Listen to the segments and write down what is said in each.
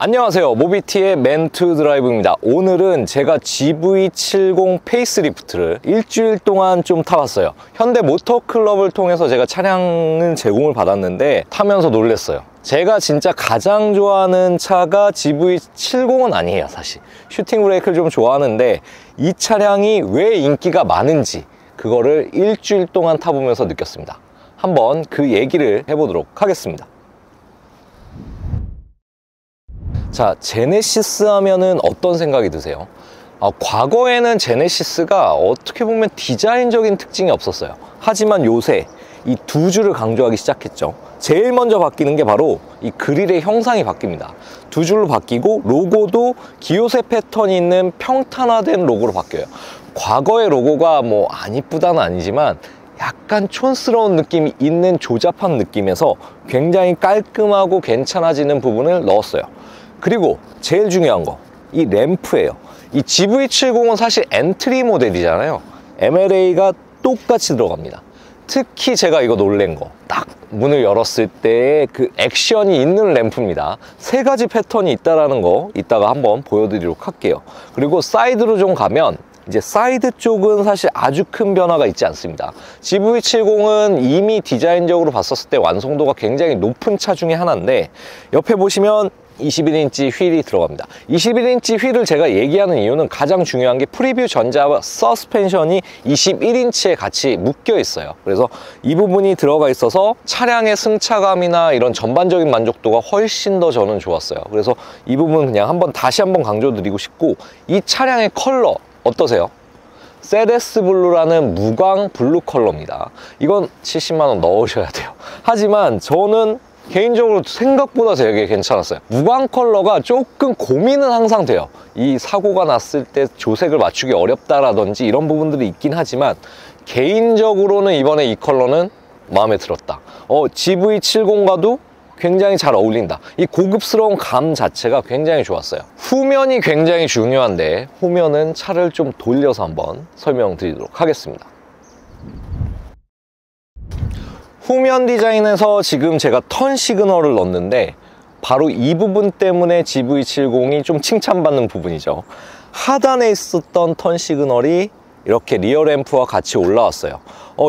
안녕하세요, 모비티의 맨투 드라이브입니다. 오늘은 제가 GV70 페이스리프트를 일주일 동안 좀 타봤어요. 현대 모터클럽을 통해서 제가 차량은 제공을 받았는데 타면서 놀랬어요. 제가 진짜 가장 좋아하는 차가 GV70은 아니에요. 사실 슈팅 브레이크를 좀 좋아하는데 이 차량이 왜 인기가 많은지 그거를 일주일 동안 타보면서 느꼈습니다. 한번 그 얘기를 해보도록 하겠습니다. 자, 제네시스 하면은 어떤 생각이 드세요? 과거에는 제네시스가 어떻게 보면 디자인적인 특징이 없었어요. 하지만 요새 이 두 줄을 강조하기 시작했죠. 제일 먼저 바뀌는 게 바로 이 그릴의 형상이 바뀝니다. 두 줄로 바뀌고 로고도 기요세 패턴이 있는 평탄화된 로고로 바뀌어요. 과거의 로고가 뭐 안 이쁘다는 아니지만 약간 촌스러운 느낌이 있는 조잡한 느낌에서 굉장히 깔끔하고 괜찮아지는 부분을 넣었어요. 그리고 제일 중요한 거, 이 램프예요. 이 GV70은 사실 엔트리 모델이잖아요. MLA가 똑같이 들어갑니다. 특히 제가 이거 놀란 거, 딱 문을 열었을 때 그 액션이 있는 램프입니다. 세 가지 패턴이 있다라는 거 이따가 한번 보여드리도록 할게요. 그리고 사이드로 좀 가면 이제 사이드 쪽은 사실 아주 큰 변화가 있지 않습니다. GV70은 이미 디자인적으로 봤었을 때 완성도가 굉장히 높은 차 중에 하나인데 옆에 보시면 21인치 휠이 들어갑니다. 21인치 휠을 제가 얘기하는 이유는 가장 중요한 게 프리뷰 전자와 서스펜션이 21인치에 같이 묶여 있어요. 그래서 이 부분이 들어가 있어서 차량의 승차감이나 이런 전반적인 만족도가 훨씬 더 저는 좋았어요. 그래서 이 부분 그냥 다시 한번 강조드리고 싶고, 이 차량의 컬러 어떠세요? 세레스 블루라는 무광 블루 컬러입니다. 이건 70만원 넣으셔야 돼요. 하지만 저는 개인적으로 생각보다 되게 괜찮았어요. 무광 컬러가 조금 고민은 항상 돼요. 이 사고가 났을 때 조색을 맞추기 어렵다라든지 이런 부분들이 있긴 하지만 개인적으로는 이번에 이 컬러는 마음에 들었다. GV70과도 굉장히 잘 어울린다. 이 고급스러운 감 자체가 굉장히 좋았어요. 후면이 굉장히 중요한데 후면은 차를 좀 돌려서 한번 설명드리도록 하겠습니다. 후면 디자인에서 지금 제가 턴 시그널을 넣었는데 바로 이 부분 때문에 GV70이 좀 칭찬받는 부분이죠. 하단에 있었던 턴 시그널이 이렇게 리어 램프와 같이 올라왔어요.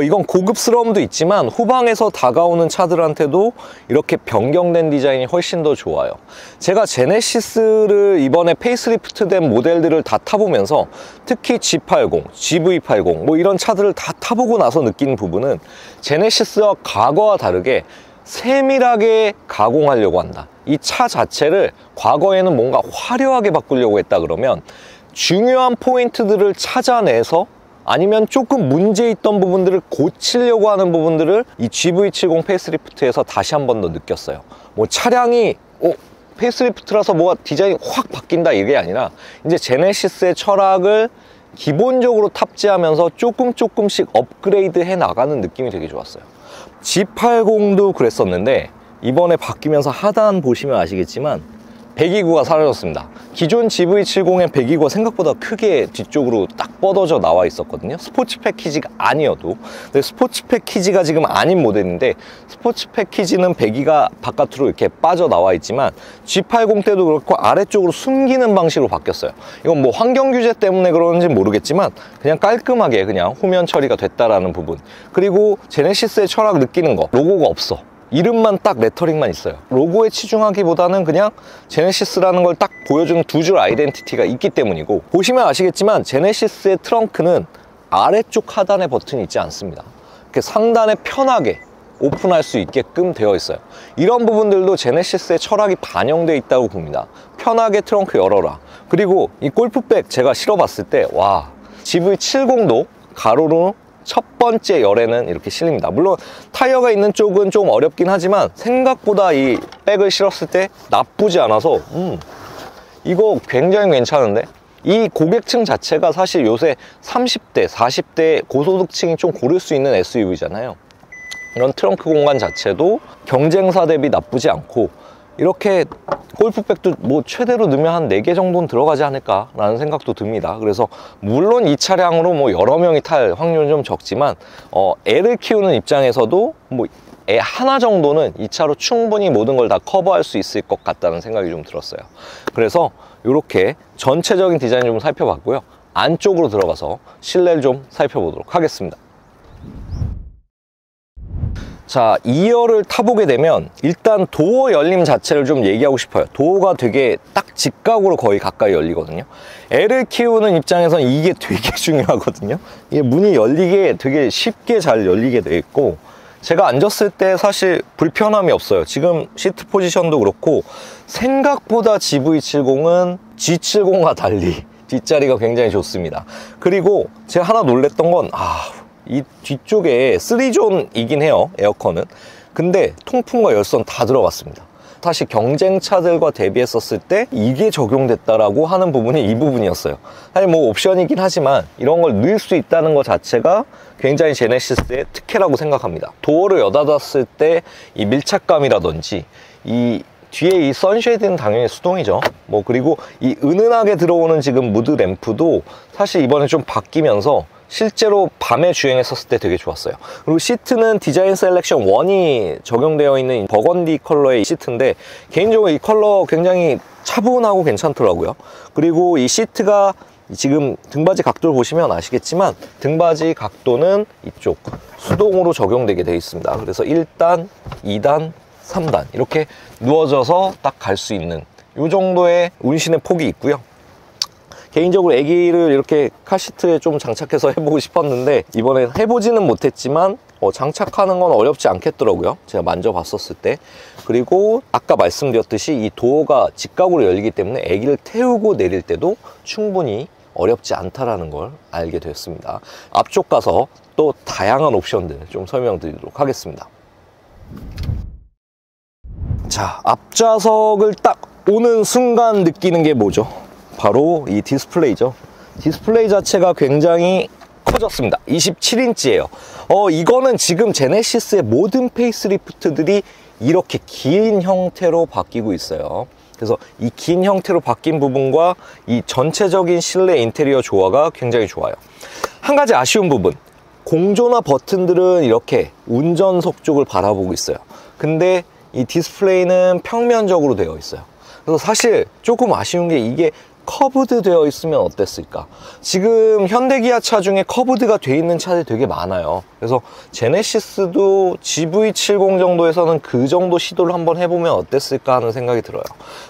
이건 고급스러움도 있지만 후방에서 다가오는 차들한테도 이렇게 변경된 디자인이 훨씬 더 좋아요. 제가 제네시스를 이번에 페이스리프트 된 모델들을 다 타보면서 특히 G80, GV80 뭐 이런 차들을 다 타보고 나서 느낀 부분은 제네시스와 과거와 다르게 세밀하게 가공하려고 한다. 이 차 자체를 과거에는 뭔가 화려하게 바꾸려고 했다 그러면 중요한 포인트들을 찾아내서 아니면 조금 문제 있던 부분들을 고치려고 하는 부분들을 이 GV70 페이스리프트에서 다시 한 번 더 느꼈어요. 뭐 차량이 페이스리프트라서 뭐가 디자인이 확 바뀐다 이게 아니라 이제 제네시스의 철학을 기본적으로 탑재하면서 조금씩 업그레이드 해 나가는 느낌이 되게 좋았어요. G80도 그랬었는데 이번에 바뀌면서 하단 보시면 아시겠지만 배기구가 사라졌습니다. 기존 GV70의 배기구가 생각보다 크게 뒤쪽으로 딱 뻗어져 나와 있었거든요. 스포츠 패키지가 아니어도. 근데 스포츠 패키지가 지금 아닌 모델인데 스포츠 패키지는 배기가 바깥으로 이렇게 빠져나와 있지만 G80 때도 그렇고 아래쪽으로 숨기는 방식으로 바뀌었어요. 이건 뭐 환경 규제 때문에 그런지 모르겠지만 그냥 깔끔하게 그냥 후면 처리가 됐다라는 부분. 그리고 제네시스의 철학 느끼는 거. 로고가 없어. 이름만 딱 레터링만 있어요. 로고에 치중하기보다는 그냥 제네시스라는 걸 딱 보여주는 두 줄 아이덴티티가 있기 때문이고, 보시면 아시겠지만 제네시스의 트렁크는 아래쪽 하단에 버튼이 있지 않습니다. 이렇게 상단에 편하게 오픈할 수 있게끔 되어 있어요. 이런 부분들도 제네시스의 철학이 반영되어 있다고 봅니다. 편하게 트렁크 열어라. 그리고 이 골프백 제가 실어봤을 때 와, GV70도 가로로 첫 번째 열에는 이렇게 실립니다. 물론 타이어가 있는 쪽은 좀 어렵긴 하지만 생각보다 이 백을 실었을 때 나쁘지 않아서 이거 굉장히 괜찮은데? 이 고객층 자체가 사실 요새 30대, 40대 고소득층이 좀 고를 수 있는 SUV잖아요. 이런 트렁크 공간 자체도 경쟁사 대비 나쁘지 않고 이렇게 골프백도 뭐 최대로 넣으면 한 4개 정도는 들어가지 않을까 라는 생각도 듭니다. 그래서 물론 이 차량으로 뭐 여러 명이 탈 확률은 좀 적지만 애를 키우는 입장에서도 뭐 애 하나 정도는 이 차로 충분히 모든 걸 다 커버할 수 있을 것 같다는 생각이 좀 들었어요. 그래서 이렇게 전체적인 디자인 좀 살펴봤고요. 안쪽으로 들어가서 실내를 좀 살펴보도록 하겠습니다. 자, 2열을 타보게 되면 일단 도어 열림 자체를 좀 얘기하고 싶어요. 도어가 되게 딱 직각으로 거의 가까이 열리거든요. 애를 키우는 입장에서는 이게 되게 중요하거든요. 이게 문이 열리게 되게 쉽게 잘 열리게 돼 있고, 제가 앉았을 때 사실 불편함이 없어요. 지금 시트 포지션도 그렇고 생각보다 GV70은 G70과 달리 뒷자리가 굉장히 좋습니다. 그리고 제가 하나 놀랬던 건 이 뒤쪽에 3존이긴 해요, 에어컨은. 근데 통풍과 열선 다 들어갔습니다. 사실 경쟁차들과 대비했었을 때 이게 적용됐다라고 하는 부분이 이 부분이었어요. 사실 뭐 옵션이긴 하지만 이런 걸 넣을 수 있다는 것 자체가 굉장히 제네시스의 특혜라고 생각합니다. 도어를 여닫았을 때 이 밀착감이라든지 이 뒤에 이 선쉐이드는 당연히 수동이죠. 뭐 그리고 이 은은하게 들어오는 지금 무드 램프도 사실 이번에 좀 바뀌면서 실제로 밤에 주행했었을 때 되게 좋았어요. 그리고 시트는 디자인 셀렉션 1이 적용되어 있는 버건디 컬러의 시트인데 개인적으로 이 컬러 굉장히 차분하고 괜찮더라고요. 그리고 이 시트가 지금 등받이 각도를 보시면 아시겠지만 등받이 각도는 이쪽 수동으로 적용되게 되어 있습니다. 그래서 1단, 2단, 3단 이렇게 누워져서 딱 갈 수 있는 이 정도의 운신의 폭이 있고요. 개인적으로 애기를 이렇게 카시트에 좀 장착해서 해보고 싶었는데 이번에 해보지는 못했지만 장착하는 건 어렵지 않겠더라고요, 제가 만져봤었을 때. 그리고 아까 말씀드렸듯이 이 도어가 직각으로 열리기 때문에 애기를 태우고 내릴 때도 충분히 어렵지 않다라는 걸 알게 되었습니다. 앞쪽 가서 또 다양한 옵션들 좀 설명드리도록 하겠습니다. 자, 앞좌석을 딱 오는 순간 느끼는 게 뭐죠? 바로 이 디스플레이죠. 디스플레이 자체가 굉장히 커졌습니다. 27인치예요. 이거는 지금 제네시스의 모든 페이스리프트들이 이렇게 긴 형태로 바뀌고 있어요. 그래서 이 긴 형태로 바뀐 부분과 이 전체적인 실내 인테리어 조화가 굉장히 좋아요. 한 가지 아쉬운 부분, 공조나 버튼들은 이렇게 운전석 쪽을 바라보고 있어요. 근데 이 디스플레이는 평면적으로 되어 있어요. 그래서 사실 조금 아쉬운 게 이게 커브드 되어 있으면 어땠을까. 지금 현대기아 차 중에 커브드가 돼 있는 차들이 되게 많아요. 그래서 제네시스도 GV70 정도에서는 그 정도 시도를 한번 해보면 어땠을까 하는 생각이 들어요.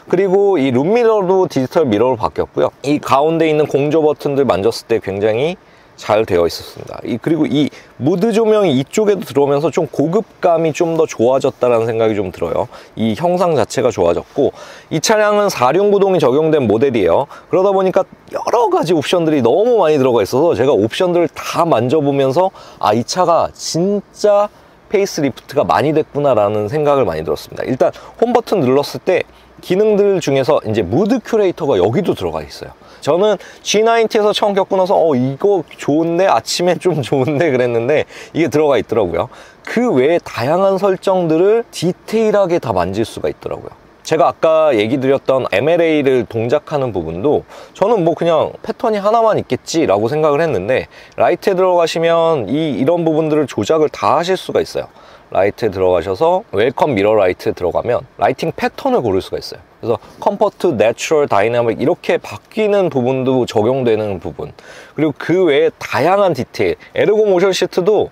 그리고 이 룸미러도 디지털 미러로 바뀌었고요. 이 가운데 있는 공조 버튼들 만졌을 때 굉장히 잘 되어 있었습니다. 그리고 이 무드 조명이 이쪽에도 들어오면서 좀 고급감이 좀 더 좋아졌다는 생각이 좀 들어요. 이 형상 자체가 좋아졌고, 이 차량은 4륜 구동이 적용된 모델이에요. 그러다 보니까 여러 가지 옵션들이 너무 많이 들어가 있어서 제가 옵션들을 다 만져보면서 이 차가 진짜 페이스리프트가 많이 됐구나 라는 생각을 많이 들었습니다. 일단 홈버튼 눌렀을 때 기능들 중에서 이제 무드 큐레이터가 여기도 들어가 있어요. 저는 G90에서 처음 겪고 나서 이거 좋은데, 아침에 좀 좋은데 그랬는데 이게 들어가 있더라고요. 그 외에 다양한 설정들을 디테일하게 다 만질 수가 있더라고요. 제가 아까 얘기 드렸던 MLA를 동작하는 부분도 저는 뭐 그냥 패턴이 하나만 있겠지 라고 생각을 했는데, 라이트에 들어가시면 이런 부분들을 조작을 다 하실 수가 있어요. 라이트에 들어가셔서 웰컴 미러 라이트에 들어가면 라이팅 패턴을 고를 수가 있어요. 그래서 컴포트, 내추럴, 다이나믹 이렇게 바뀌는 부분도 적용되는 부분, 그리고 그 외에 다양한 디테일, 에르고 모션 시트도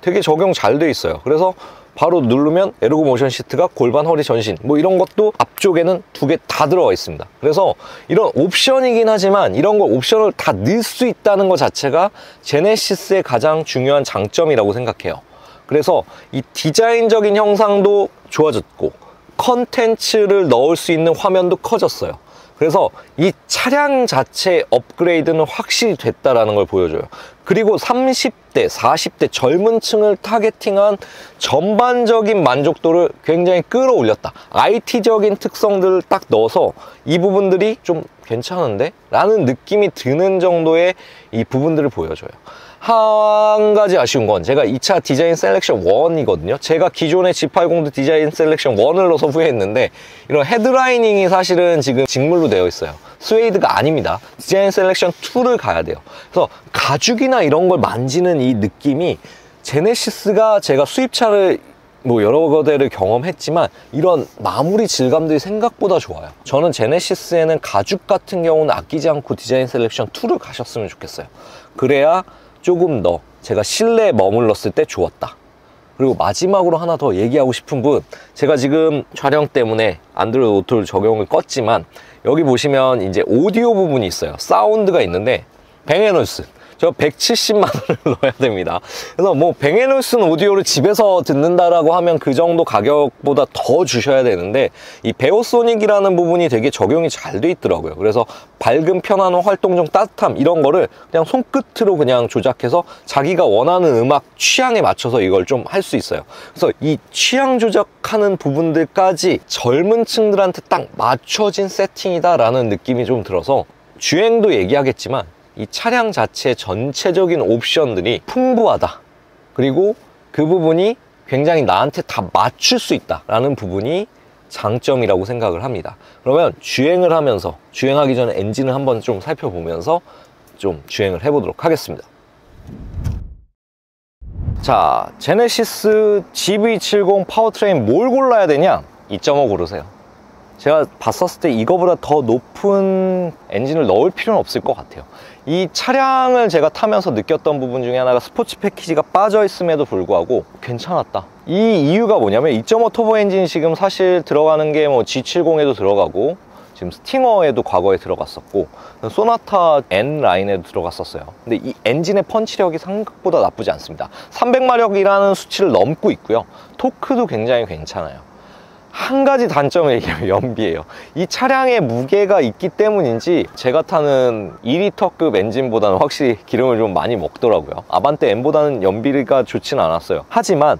되게 적용 잘 돼 있어요. 그래서 바로 누르면 에르고 모션 시트가 골반, 허리, 전신 뭐 이런 것도 앞쪽에는 2개 다 들어가 있습니다. 그래서 이런 옵션이긴 하지만 이런 걸 옵션을 다 넣을 수 있다는 것 자체가 제네시스의 가장 중요한 장점이라고 생각해요. 그래서 이 디자인적인 형상도 좋아졌고 컨텐츠를 넣을 수 있는 화면도 커졌어요. 그래서 이 차량 자체의 업그레이드는 확실히 됐다라는 걸 보여줘요. 그리고 30대, 40대 젊은 층을 타겟팅한 전반적인 만족도를 굉장히 끌어올렸다. IT적인 특성들을 딱 넣어서 이 부분들이 좀 괜찮은데? 라는 느낌이 드는 정도의 이 부분들을 보여줘요. 한 가지 아쉬운 건 제가 2차 디자인 셀렉션 1이거든요. 제가 기존의 G80도 디자인 셀렉션 1을 넣어서 후회했는데 이런 헤드라이닝이 사실은 지금 직물로 되어 있어요. 스웨이드가 아닙니다. 디자인 셀렉션 2를 가야 돼요. 그래서 가죽이나 이런 걸 만지는 이 느낌이 제네시스가 제가 수입차를 뭐 여러 거대를 경험했지만 이런 마무리 질감들이 생각보다 좋아요. 저는 제네시스에는 가죽 같은 경우는 아끼지 않고 디자인 셀렉션 2를 가셨으면 좋겠어요. 그래야 조금 더 제가 실내에 머물렀을 때 좋았다. 그리고 마지막으로 하나 더 얘기하고 싶은 분, 제가 지금 촬영 때문에 안드로이드 오토를 적용을 껐지만 여기 보시면 이제 오디오 부분이 있어요. 사운드가 있는데 뱅앤올슨 저 170만 원을 넣어야 됩니다. 그래서 뭐 뱅앤올슨 오디오를 집에서 듣는다라고 하면 그 정도 가격보다 더 주셔야 되는데 이 베오소닉이라는 부분이 되게 적용이 잘 돼 있더라고요. 그래서 밝음, 편안함, 활동중, 따뜻함 이런 거를 그냥 손끝으로 그냥 조작해서 자기가 원하는 음악 취향에 맞춰서 이걸 좀 할 수 있어요. 그래서 이 취향 조작하는 부분들까지 젊은 층들한테 딱 맞춰진 세팅이다라는 느낌이 좀 들어서 주행도 얘기하겠지만 이 차량 자체 전체적인 옵션들이 풍부하다. 그리고 그 부분이 굉장히 나한테 다 맞출 수 있다라는 부분이 장점이라고 생각을 합니다. 그러면 주행을 하면서, 주행하기 전에 엔진을 한번 좀 살펴보면서 좀 주행을 해보도록 하겠습니다. 자, 제네시스 GV70 파워트레인 뭘 골라야 되냐? 2.5 고르세요. 제가 봤었을 때 이거보다 더 높은 엔진을 넣을 필요는 없을 것 같아요. 이 차량을 제가 타면서 느꼈던 부분 중에 하나가 스포츠 패키지가 빠져 있음에도 불구하고 괜찮았다. 이 이유가 뭐냐면 2.5 터보 엔진이 지금 사실 들어가는 게 뭐 G70에도 들어가고 지금 스팅어에도 과거에 들어갔었고 소나타 N 라인에도 들어갔었어요. 근데 이 엔진의 펀치력이 생각보다 나쁘지 않습니다. 300마력이라는 수치를 넘고 있고요. 토크도 굉장히 괜찮아요. 한 가지 단점을 얘기하면 연비예요. 이 차량의 무게가 있기 때문인지 제가 타는 2리터급 엔진보다는 확실히 기름을 좀 많이 먹더라고요. 아반떼 M보다는 연비가 좋진 않았어요. 하지만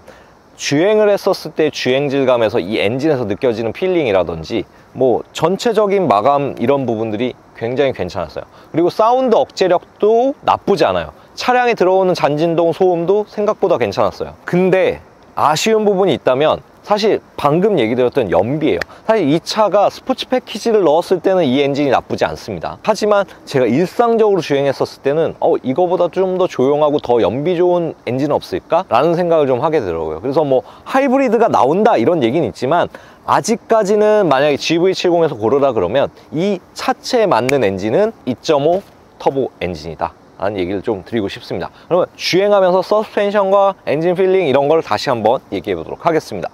주행을 했었을 때 주행 질감에서 이 엔진에서 느껴지는 필링이라든지 뭐 전체적인 마감 이런 부분들이 굉장히 괜찮았어요. 그리고 사운드 억제력도 나쁘지 않아요. 차량에 들어오는 잔진동 소음도 생각보다 괜찮았어요. 근데 아쉬운 부분이 있다면 사실 방금 얘기 드렸던 연비예요. 사실 이 차가 스포츠 패키지를 넣었을 때는 이 엔진이 나쁘지 않습니다. 하지만 제가 일상적으로 주행했었을 때는 이거보다 좀 더 조용하고 더 연비 좋은 엔진 없을까? 라는 생각을 좀 하게 되더라고요. 그래서 뭐 하이브리드가 나온다 이런 얘기는 있지만 아직까지는 만약에 GV70에서 고르라 그러면 이 차체에 맞는 엔진은 2.5 터보 엔진이다 라는 얘기를 좀 드리고 싶습니다. 그러면 주행하면서 서스펜션과 엔진 필링 이런 걸 다시 한번 얘기해 보도록 하겠습니다.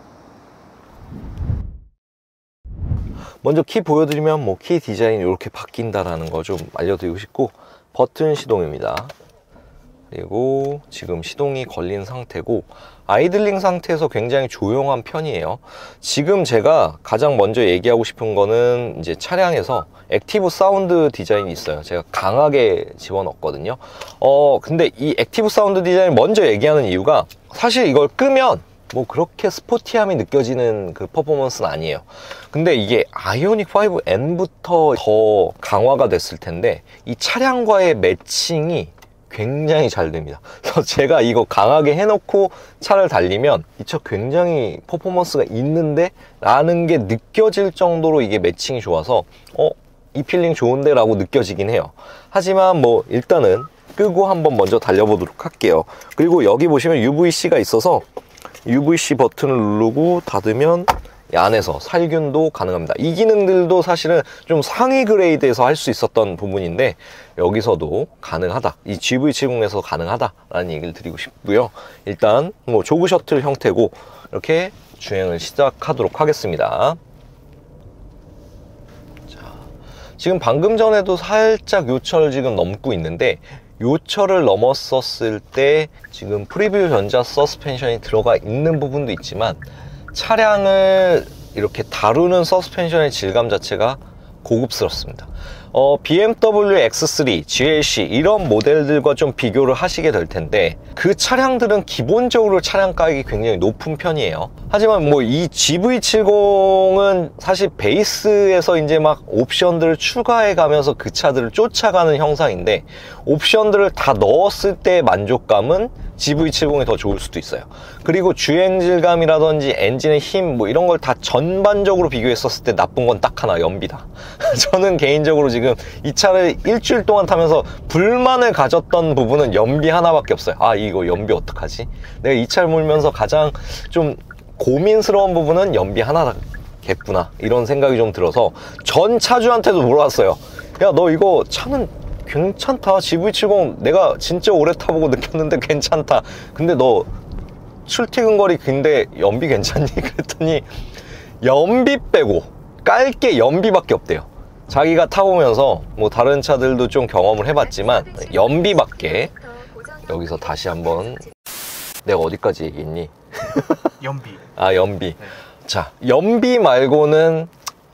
먼저 키 보여드리면 뭐 키 디자인이 이렇게 바뀐다라는 거 좀 알려드리고 싶고, 버튼 시동입니다. 그리고 지금 시동이 걸린 상태고 아이들링 상태에서 굉장히 조용한 편이에요. 지금 제가 가장 먼저 얘기하고 싶은 거는 이제 차량에서 액티브 사운드 디자인이 있어요. 제가 강하게 집어넣었거든요. 근데 이 액티브 사운드 디자인 먼저 얘기하는 이유가 사실 이걸 끄면 뭐 그렇게 스포티함이 느껴지는 그 퍼포먼스는 아니에요. 근데 이게 아이오닉 5N부터 더 강화가 됐을 텐데 이 차량과의 매칭이 굉장히 잘 됩니다. 그래서 제가 이거 강하게 해놓고 차를 달리면 이 차 굉장히 퍼포먼스가 있는데 라는 게 느껴질 정도로 이게 매칭이 좋아서 이 필링 좋은데 라고 느껴지긴 해요. 하지만 뭐 일단은 끄고 한번 먼저 달려보도록 할게요. 그리고 여기 보시면 UVC가 있어서 UVC 버튼을 누르고 닫으면 이 안에서 살균도 가능합니다. 이 기능들도 사실은 좀 상위 그레이드에서 할 수 있었던 부분인데 여기서도 가능하다. 이 GV70에서 가능하다라는 얘기를 드리고 싶고요. 일단 뭐 조그 셔틀 형태고 이렇게 주행을 시작하도록 하겠습니다. 자, 지금 방금 전에도 살짝 요철을 지금 넘고 있는데 요철을 넘었었을 때 지금 프리뷰 전자 서스펜션이 들어가 있는 부분도 있지만 차량을 이렇게 다루는 서스펜션의 질감 자체가 고급스럽습니다. BMW X3, GLC 이런 모델들과 좀 비교를 하시게 될 텐데, 그 차량들은 기본적으로 차량 가격이 굉장히 높은 편이에요. 하지만 뭐 이 GV70은 사실 베이스에서 이제 막 옵션들을 추가해 가면서 그 차들을 쫓아가는 형상인데, 옵션들을 다 넣었을 때의 만족감은 GV70이 더 좋을 수도 있어요. 그리고 주행 질감이라든지 엔진의 힘 뭐 이런 걸 다 전반적으로 비교했었을 때 나쁜 건 딱 하나, 연비다. 저는 개인적으로 지금 이 차를 일주일 동안 타면서 불만을 가졌던 부분은 연비 하나밖에 없어요. 아, 이거 연비 어떡하지? 내가 이 차를 몰면서 가장 좀 고민스러운 부분은 연비 하나겠구나, 이런 생각이 좀 들어서 전 차주한테도 물어봤어요. 야, 너 이거 차는 괜찮다, GV70 내가 진짜 오래 타보고 느꼈는데 괜찮다, 근데 너 출퇴근거리 근데 연비 괜찮니? 그랬더니 연비 빼고 깔 게 연비밖에 없대요. 자기가 타보면서 뭐 다른 차들도 좀 경험을 해봤지만 연비밖에. 여기서 다시 한번 내가 어디까지 얘기했니? 연비. 아, 연비. 네. 자, 연비 말고는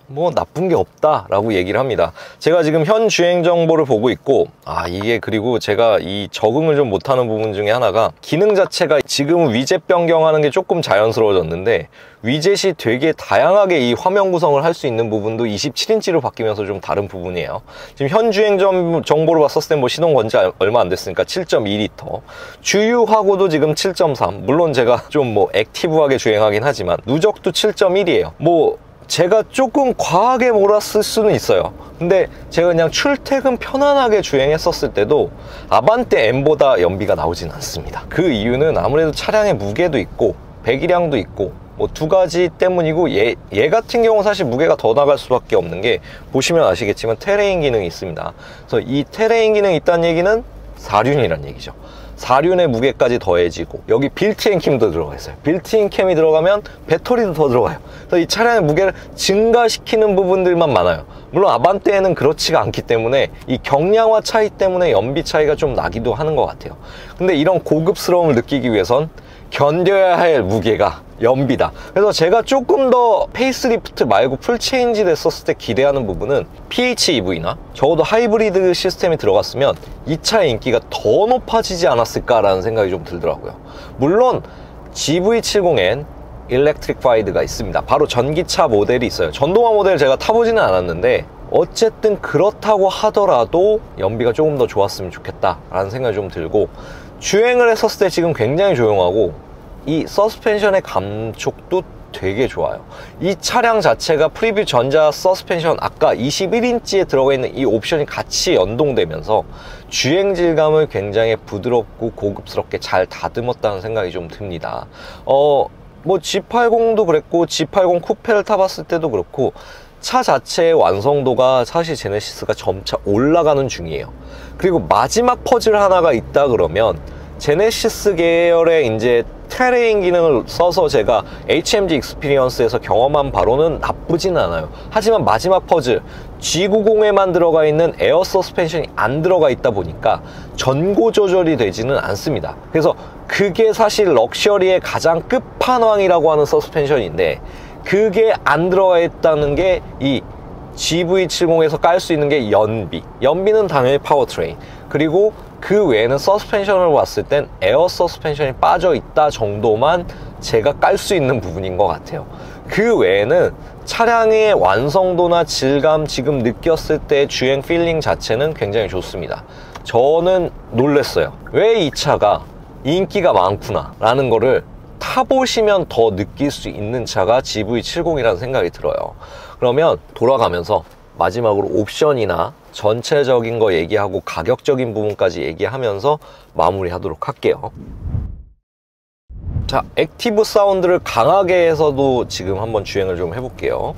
뭐 나쁜 게 없다 라고 얘기를 합니다. 제가 지금 현 주행 정보를 보고 있고, 아, 이게 그리고 제가 이 적응을 좀 못하는 부분 중에 하나가, 기능 자체가 지금은 위젯 변경하는 게 조금 자연스러워졌는데, 위젯이 되게 다양하게 이 화면 구성을 할 수 있는 부분도 27인치로 바뀌면서 좀 다른 부분이에요. 지금 현 주행 정보를 봤었을 때 뭐 시동 건지 얼마 안 됐으니까 7.2L, 주유하고도 지금 7.3. 물론 제가 좀 뭐 액티브하게 주행하긴 하지만 누적도 7.1이에요 뭐 제가 조금 과하게 몰았을 수는 있어요. 근데 제가 그냥 출퇴근 편안하게 주행했었을 때도 아반떼 M보다 연비가 나오진 않습니다. 그 이유는 아무래도 차량의 무게도 있고 배기량도 있고 뭐 두 가지 때문이고, 얘 같은 경우 사실 무게가 더 나갈 수밖에 없는 게, 보시면 아시겠지만 테레인 기능이 있습니다. 그래서 이 테레인 기능이 있다는 얘기는 4륜이란 얘기죠. 4륜의 무게까지 더해지고, 여기 빌트인 캠도 들어가 있어요. 빌트인 캠이 들어가면 배터리도 더 들어가요. 그래서 이 차량의 무게를 증가시키는 부분들만 많아요. 물론 아반떼에는 그렇지가 않기 때문에 이 경량화 차이 때문에 연비 차이가 좀 나기도 하는 것 같아요. 근데 이런 고급스러움을 느끼기 위해선 견뎌야 할 무게가 연비다. 그래서 제가 조금 더 페이스리프트 말고 풀체인지 됐었을 때 기대하는 부분은 PHEV나 적어도 하이브리드 시스템이 들어갔으면 이 차의 인기가 더 높아지지 않았을까라는 생각이 좀 들더라고요. 물론 GV70엔 일렉트릭파이드가 있습니다. 바로 전기차 모델이 있어요. 전동화 모델 제가 타보지는 않았는데, 어쨌든 그렇다고 하더라도 연비가 조금 더 좋았으면 좋겠다라는 생각이 좀 들고, 주행을 했었을 때 지금 굉장히 조용하고 이 서스펜션의 감촉도 되게 좋아요. 이 차량 자체가 프리뷰 전자 서스펜션, 아까 21인치에 들어가 있는 이 옵션이 같이 연동되면서 주행 질감을 굉장히 부드럽고 고급스럽게 잘 다듬었다는 생각이 좀 듭니다. 뭐 G80도 그랬고 G80 쿠페를 타봤을 때도 그렇고, 차 자체의 완성도가 사실 제네시스가 점차 올라가는 중이에요. 그리고 마지막 퍼즐 하나가 있다 그러면, 제네시스 계열의 이제 테레인 기능을 써서 제가 HMG 익스피리언스에서 경험한 바로는 나쁘진 않아요. 하지만 마지막 퍼즐, G90에만 들어가 있는 에어 서스펜션이 안 들어가 있다 보니까 전고 조절이 되지는 않습니다. 그래서 그게 사실 럭셔리의 가장 끝판왕이라고 하는 서스펜션인데, 그게 안 들어가 있다는 게 이 GV70에서 깔 수 있는 게 연비. 연비는 당연히 파워트레인. 그리고 그 외에는 서스펜션을 봤을 땐 에어 서스펜션이 빠져있다 정도만 제가 깔 수 있는 부분인 것 같아요. 그 외에는 차량의 완성도나 질감, 지금 느꼈을 때 주행 필링 자체는 굉장히 좋습니다. 저는 놀랐어요. 왜 이 차가 인기가 많구나 라는 거를 타보시면 더 느낄 수 있는 차가 GV70이라는 생각이 들어요. 그러면 돌아가면서 마지막으로 옵션이나 전체적인 거 얘기하고 가격적인 부분까지 얘기하면서 마무리하도록 할게요. 자, 액티브 사운드를 강하게 해서도 지금 한번 주행을 좀 해볼게요.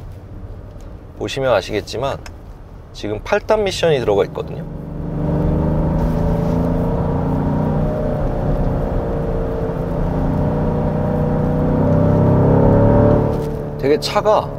보시면 아시겠지만 지금 8단 미션이 들어가 있거든요. 되게 차가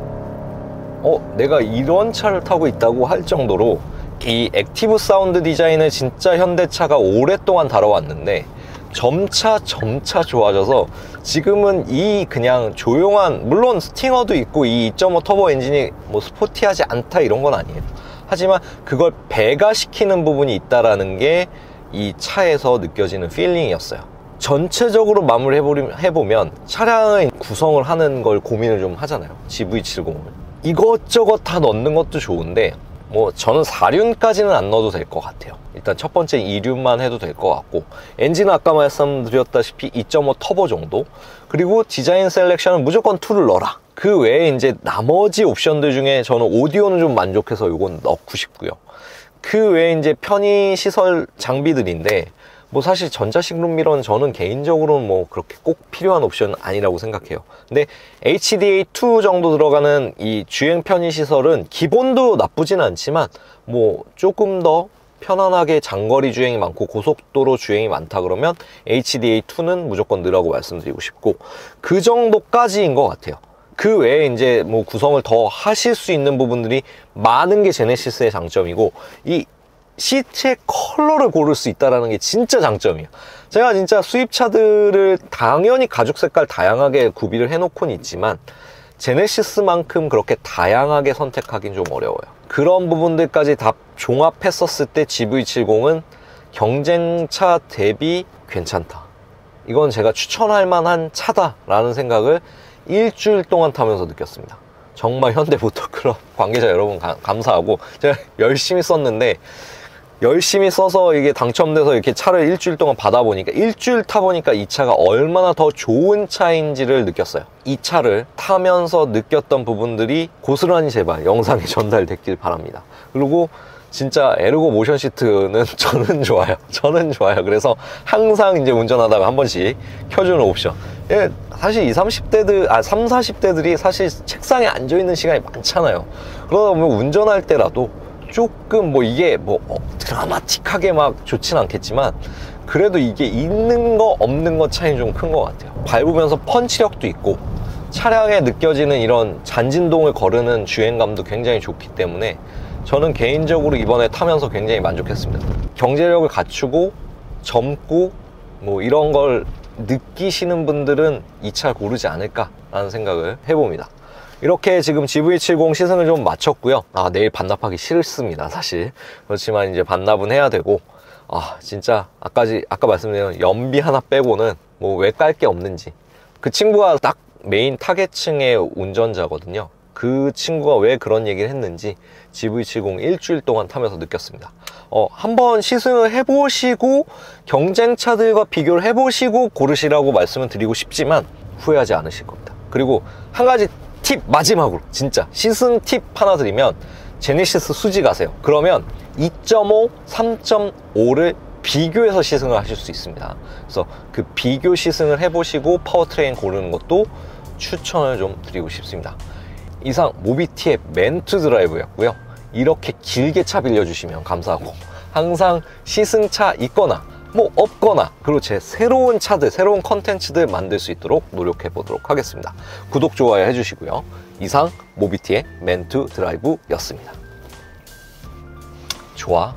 내가 이런 차를 타고 있다고 할 정도로 이 액티브 사운드 디자인을 진짜 현대차가 오랫동안 다뤄왔는데 점차 좋아져서 지금은 이 그냥 조용한, 물론 스팅어도 있고 이 2.5 터보 엔진이 뭐 스포티하지 않다 이런 건 아니에요. 하지만 그걸 배가시키는 부분이 있다라는 게 이 차에서 느껴지는 필링이었어요. 전체적으로 마무리를 해보면 차량의 구성을 하는 걸 고민을 좀 하잖아요. GV70을 이것저것 다 넣는 것도 좋은데 뭐 저는 4륜까지는 안 넣어도 될 것 같아요. 일단 첫 번째 2륜만 해도 될 것 같고, 엔진은 아까 말씀드렸다시피 2.5 터보 정도, 그리고 디자인 셀렉션은 무조건 2를 넣어라. 그 외에 이제 나머지 옵션들 중에 저는 오디오는 좀 만족해서 요건 넣고 싶고요. 그 외에 이제 편의시설 장비들인데 뭐 사실 전자식 룸미러는 저는 개인적으로는 뭐 그렇게 꼭 필요한 옵션은 아니라고 생각해요. 근데 HDA2 정도 들어가는 이 주행 편의시설은 기본도 나쁘진 않지만 뭐 조금 더 편안하게 장거리 주행이 많고 고속도로 주행이 많다 그러면 HDA2는 무조건 넣으라고 말씀드리고 싶고, 그 정도까지인 것 같아요. 그 외에 이제 뭐 구성을 더 하실 수 있는 부분들이 많은 게 제네시스의 장점이고, 이 시트의 컬러를 고를 수 있다는 게 진짜 장점이에요. 제가 진짜 수입차들을 당연히 가죽 색깔 다양하게 구비를 해놓고는 있지만 제네시스만큼 그렇게 다양하게 선택하긴 좀 어려워요. 그런 부분들까지 다 종합했었을 때 GV70은 경쟁차 대비 괜찮다, 이건 제가 추천할 만한 차다라는 생각을 일주일 동안 타면서 느꼈습니다. 정말 현대 모터클럽 관계자 여러분 감사하고, 제가 열심히 썼는데 열심히 써서 이게 당첨돼서 이렇게 차를 일주일 동안 받아보니까, 일주일 타보니까 이 차가 얼마나 더 좋은 차인지를 느꼈어요. 이 차를 타면서 느꼈던 부분들이 고스란히 제발 영상에 전달됐길 바랍니다. 그리고 진짜 에르고 모션 시트는 저는 좋아요. 그래서 항상 이제 운전하다가 한 번씩 켜주는 옵션. 예, 사실 30, 40대들이 사실 책상에 앉아있는 시간이 많잖아요. 그러다 보면 운전할 때라도 조금 뭐 이게 뭐 드라마틱하게 막 좋진 않겠지만 그래도 이게 있는 거 없는 거 차이 좀 큰 것 같아요. 밟으면서 펀치력도 있고 차량에 느껴지는 이런 잔진동을 거르는 주행감도 굉장히 좋기 때문에 저는 개인적으로 이번에 타면서 굉장히 만족했습니다. 경제력을 갖추고 젊고 뭐 이런 걸 느끼시는 분들은 이 차를 고르지 않을까라는 생각을 해봅니다. 이렇게 지금 GV70 시승을 좀 마쳤고요. 아, 내일 반납하기 싫습니다, 사실. 그렇지만 이제 반납은 해야 되고, 아 진짜 아까 말씀드린 연비 하나 빼고는 뭐 왜 깔 게 없는지. 그 친구가 딱 메인 타겟층의 운전자거든요. 그 친구가 왜 그런 얘기를 했는지 GV70 일주일 동안 타면서 느꼈습니다. 한번 시승을 해보시고 경쟁차들과 비교를 해보시고 고르시라고 말씀을 드리고 싶지만 후회하지 않으실 겁니다. 그리고 한 가지 팁, 마지막으로 진짜 시승 팁 하나 드리면, 제네시스 수지 가세요. 그러면 2.5, 3.5를 비교해서 시승을 하실 수 있습니다. 그래서 그 비교 시승을 해보시고 파워트레인 고르는 것도 추천을 좀 드리고 싶습니다. 이상 모비티의 멘트 드라이브였고요. 이렇게 길게 차 빌려주시면 감사하고, 항상 시승차 있거나 뭐 없거나, 그리고 제 새로운 차들, 새로운 컨텐츠들 만들 수 있도록 노력해 보도록 하겠습니다. 구독, 좋아요 해주시고요. 이상 모비티의 멘트 드라이브였습니다. 좋아.